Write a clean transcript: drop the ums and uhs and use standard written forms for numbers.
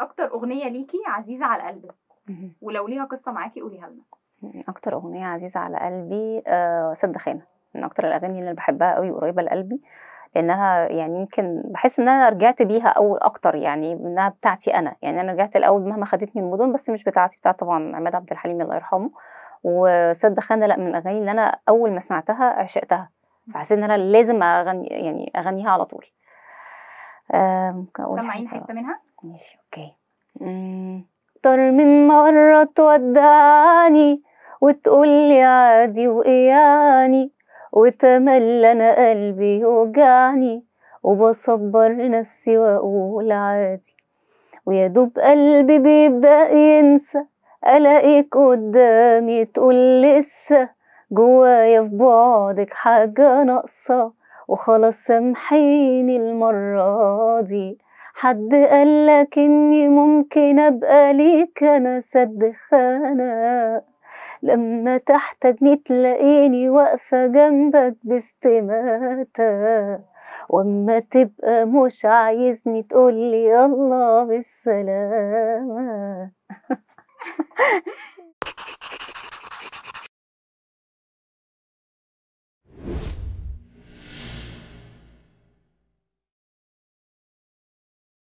اكتر اغنيه ليكي عزيزه على قلبك ولو ليها قصه معاكي قوليها لنا. اكتر اغنيه عزيزه على قلبي سد خانه، من اكتر الاغاني اللي بحبها قوي وقريبه لقلبي، لانها يعني يمكن بحس ان انا رجعت بيها اول اكتر، يعني انها بتاعتي انا، يعني انا رجعت الاول مهما خدتني المدن بس مش بتاعتي، بتاعت طبعا عماد عبد الحليم الله يرحمه. وسد خانه لا من الاغاني اللي انا اول ما سمعتها عشقتها، فحسيت ان انا لازم اغني، يعني اغنيها على طول. سامعين حته منها؟ ماشي اوكي. اكتر من مره تودعني وتقولي عادي وإياني، وتملى انا قلبي يوجعني وبصبر نفسي واقول عادي، ويا دوب قلبي بيبدا ينسى الاقيك قدامي تقول لسه جوايا في بعدك حاجه ناقصه، وخلاص سامحيني المره دي، حد قالك اني ممكن ابقى ليك انا سد خانه، لما تحتاجني تلاقيني واقفه جنبك باستماته، واما تبقى مش عايزني تقولي يلا بالسلامه.